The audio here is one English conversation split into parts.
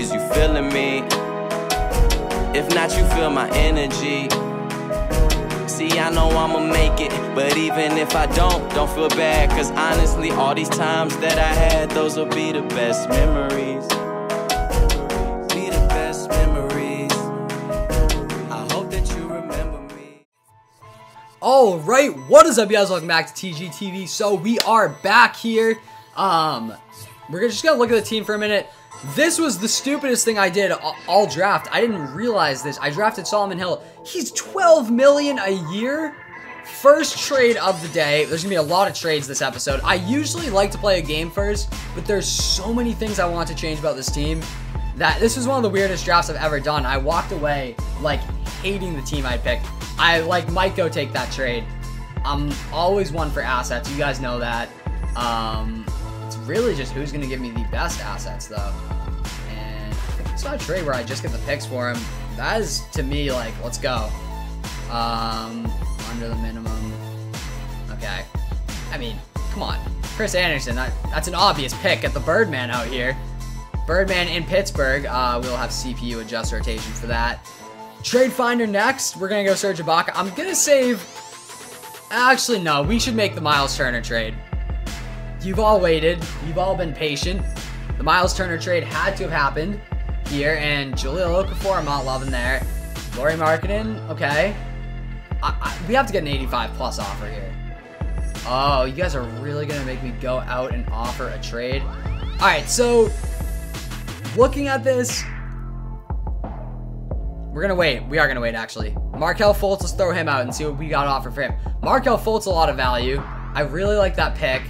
is you feeling me? If not, you feel my energy. See, I know I'ma make it, but even if I don't feel bad, cause honestly, all these times that I had, those will be the best memories. Be the best memories. I hope that you remember me. Alright, what is up, guys? Welcome back to TGTV. So we are back here. We're just gonna look at the team for a minute. This was the stupidest thing I did all draft. I didn't realize this. I drafted Solomon Hill. He's $12 million a year. First trade of the day. There's going to be a lot of trades this episode. I usually like to play a game first, but there's so many things I want to change about this team that this is one of the weirdest drafts I've ever done. I walked away, like, hating the team I picked. I, like, might go take that trade. I'm always one for assets. You guys know that. It's really just who's going to give me the best assets, though. And I think it's not a trade where I just get the picks for him. That is, to me, like, let's go. Under the minimum. Okay. I mean, come on. Chris Anderson, that's an obvious pick at the Birdman out here. Birdman in Pittsburgh. We'll have CPU adjust rotation for that. Trade finder next. We're going to go Serge Ibaka. I'm going to save... Actually, no. We should make the Myles Turner trade. You've all waited. You've all been patient. The Myles Turner trade had to have happened here. And Jahlil Okafor, I'm not loving there. Lauri Markkanen, okay. We have to get an 85-plus offer here. Oh, you guys are really going to make me go out and offer a trade? All right, so looking at this, we're going to wait. We are going to wait, actually. Markelle Fultz, let's throw him out and see what we got offered for him. Markelle Fultz, a lot of value. I really like that pick.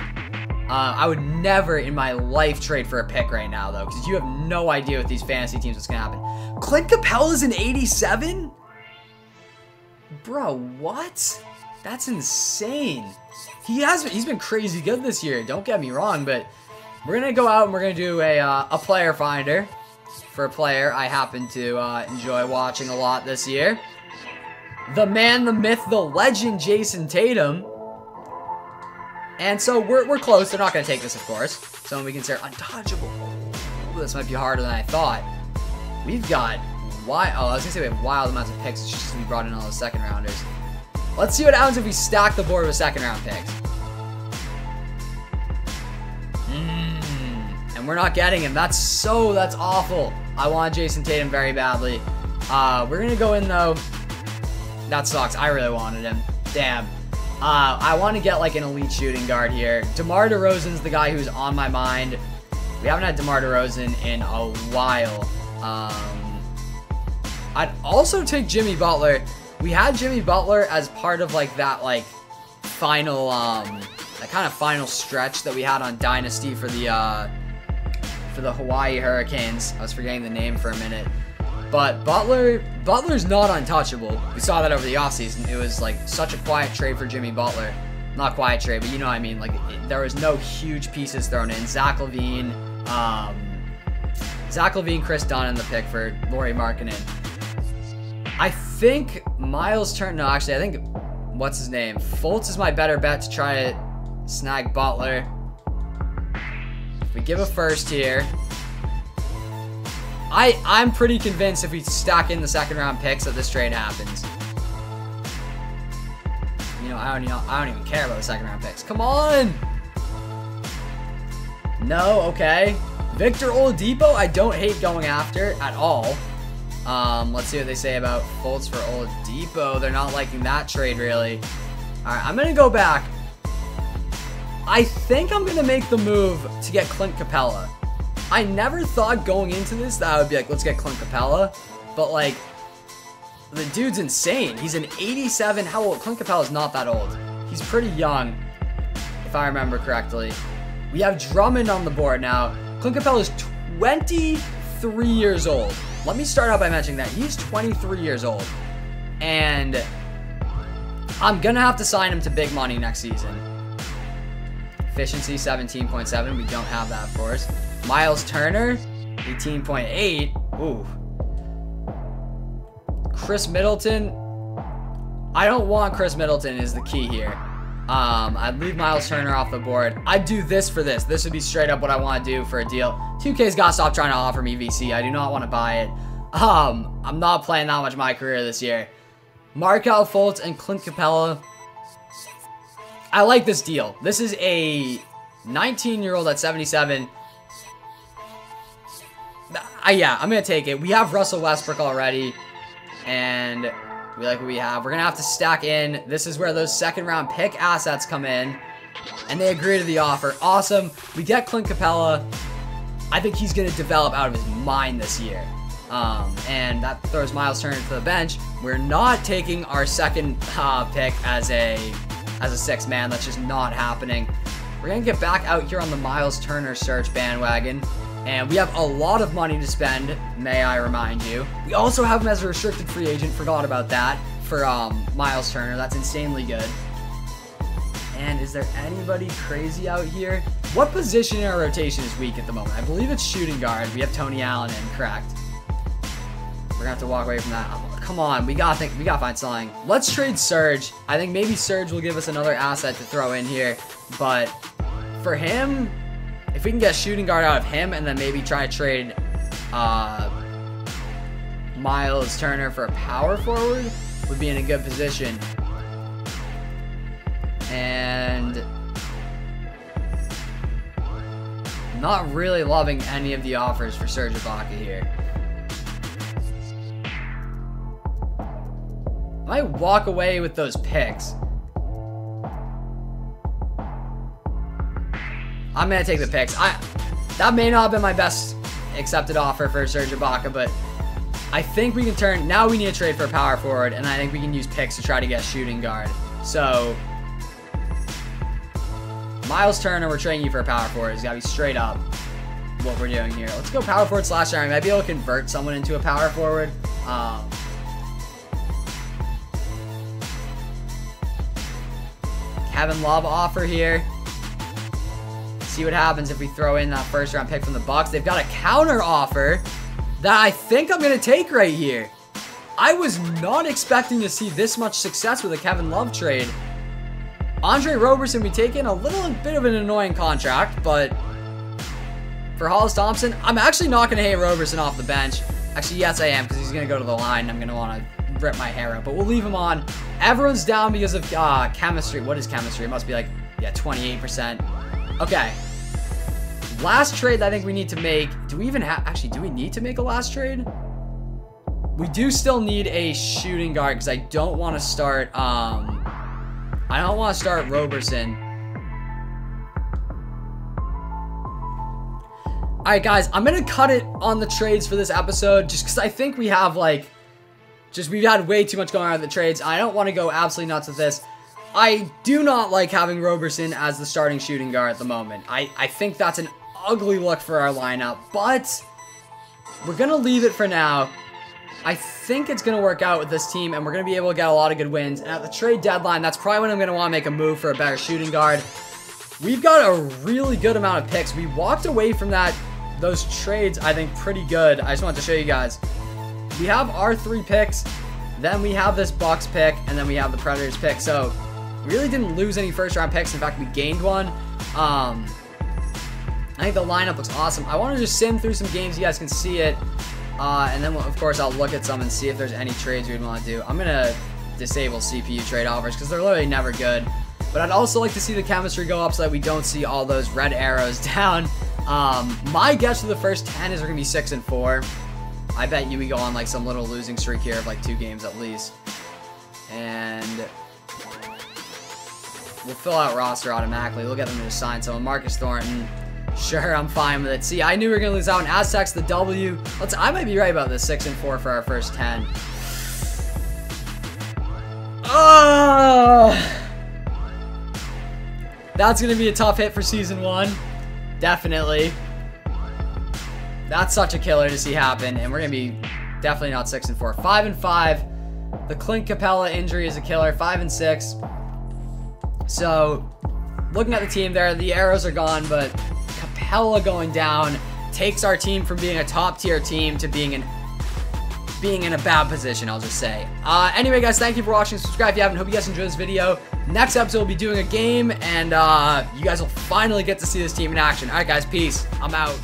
I would never in my life trade for a pick right now, though, because you have no idea with these fantasy teams what's going to happen. Clint Capela's an 87? Bro, what? That's insane. He's been crazy good this year, don't get me wrong, but we're going to go out and we're going to do a player finder for a player I happen to enjoy watching a lot this year. The man, the myth, the legend, Jayson Tatum. And so we're close. They're not going to take this, of course. So we consider untouchable. Ooh, this might be harder than I thought. We've got wild. Oh, I was going to say we have wild amounts of picks. It's just we brought in all the second rounders. Let's see what happens if we stack the board with second round picks. And we're not getting him. That's awful. I want Jayson Tatum very badly. We're going to go in though. That sucks. I really wanted him. Damn. I want to get, like, an elite shooting guard here. DeMar DeRozan's the guy who's on my mind. We haven't had DeMar DeRozan in a while. I'd also take Jimmy Butler. We had Jimmy Butler as part of, like, that, like, final, that kind of final stretch that we had on Dynasty for the Hawaii Hurricanes. I was forgetting the name for a minute. But Butler's not untouchable. We saw that over the offseason. It was like such a quiet trade for Jimmy Butler. Not quiet trade, but you know what I mean. Like there was no huge pieces thrown in. Zach LaVine, Kris Dunn in the pick for Lauri Markkanen. I think Myles Turner. No, actually, I think what's his name? Fultz is my better bet to try to snag Butler. If we give a first here. I'm pretty convinced if we stack in the second round picks that this trade happens. You know, I don't even care about the second round picks. Come on! No, okay. Victor Oladipo, I don't hate going after at all. Let's see what they say about Fultz for Oladipo. They're not liking that trade, really. Alright, I'm gonna go back. I think I'm gonna make the move to get Clint Capela. I never thought going into this that I would be like, let's get Clint Capela. But, like, the dude's insane. He's an 87. How old? Clint Capela's not that old. He's pretty young, if I remember correctly. We have Drummond on the board now. Clint Capela's 23 years old. Let me start out by mentioning that. He's 23 years old. And I'm going to have to sign him to big money next season. Efficiency, 17.7. We don't have that, of course. Myles Turner, 18.8. Ooh. Khris Middleton. I don't want Khris Middleton is the key here. I'd leave Myles Turner off the board. I'd do this for this. This would be straight up what I want to do for a deal. 2K's got to stop trying to offer me VC. I do not want to buy it. I'm not playing that much of my career this year. Markelle Fultz and Clint Capela. I like this deal. This is a 19-year-old at 77. Yeah, I'm going to take it. We have Russell Westbrook already, and we like what we have. We're going to have to stack in. This is where those second-round pick assets come in, and they agree to the offer. Awesome. We get Clint Capela. I think he's going to develop out of his mind this year, and that throws Myles Turner to the bench. We're not taking our second pick as a sixth man. That's just not happening. We're going to get back out here on the Myles Turner search bandwagon. And we have a lot of money to spend, may I remind you. We also have him as a restricted free agent. Forgot about that for Myles Turner. That's insanely good. And is there anybody crazy out here? What position in our rotation is weak at the moment? I believe it's shooting guard. We have Tony Allen in, correct? We're going to have to walk away from that. Come on, we gotta find something. Let's trade Serge. I think maybe Serge will give us another asset to throw in here. But for him... if we can get shooting guard out of him and then maybe try to trade Myles Turner for a power forward, would be in a good position. And not really loving any of the offers for Serge Ibaka here. I might walk away with those picks. I'm going to take the picks. That may not have been my best accepted offer for Serge Ibaka, but I think we can turn... now we need to trade for a power forward, and I think we can use picks to try to get shooting guard. So, Myles Turner, we're trading you for a power forward. It's got to be straight up what we're doing here. Let's go power forward slash iron. I might be able to convert someone into a power forward. Kevin Love offer here. See what happens if we throw in that first round pick from the Bucks. They've got a counter offer that I think I'm going to take right here. I was not expecting to see this much success with a Kevin Love trade. Andre Roberson, we take in a little bit of an annoying contract, but for Hollis Thompson, I'm actually not going to hate Roberson off the bench. Actually, yes, I am, because he's going to go to the line and I'm going to want to rip my hair out, but we'll leave him on. Everyone's down because of chemistry. What is chemistry? It must be like, yeah, 28%. Okay, last trade that I think we need to make. Do we even have, actually, do we need to make a last trade? We do still need a shooting guard because I don't want to start, I don't want to start Roberson. All right, guys, I'm going to cut it on the trades for this episode just because I think we have, like, just we've had way too much going on with the trades. I don't want to go absolutely nuts with this. I do not like having Roberson as the starting shooting guard at the moment. I think that's an ugly look for our lineup, but we're going to leave it for now. I think it's going to work out with this team, and we're going to be able to get a lot of good wins. And at the trade deadline, that's probably when I'm going to want to make a move for a better shooting guard. We've got a really good amount of picks. We walked away from those trades, I think, pretty good. I just wanted to show you guys. We have our 3 picks, then we have this Bucks pick, and then we have the Predators pick. So... really didn't lose any first-round picks. In fact, we gained one. I think the lineup looks awesome. I want to just sim through some games. You guys can see it. And then, of course, I'll look at some and see if there's any trades we'd want to do. I'm going to disable CPU trade offers because they're literally never good. But I'd also like to see the chemistry go up so that we don't see all those red arrows down. My guess for the first 10 is we're going to be 6-4. I bet you we go on like some little losing streak here of like 2 games at least. And... we'll fill out roster automatically. We'll get them to assign someone. Marcus Thornton. Sure, I'm fine with it. See, I knew we were going to lose out on Aztecs, the W. I might be right about this. 6-4 for our first 10. Oh! That's going to be a tough hit for Season 1. Definitely. That's such a killer to see happen. And we're going to be definitely not 6-4. 5-5. The Clint Capela injury is a killer. 5-6. So, looking at the team there, the arrows are gone, but Capela going down takes our team from being a top-tier team to being an being in a bad position, I'll just say. Anyway, guys, thank you for watching. Subscribe if you haven't. Hope you guys enjoyed this video. Next episode, we'll be doing a game, and you guys will finally get to see this team in action. All right, guys, peace. I'm out.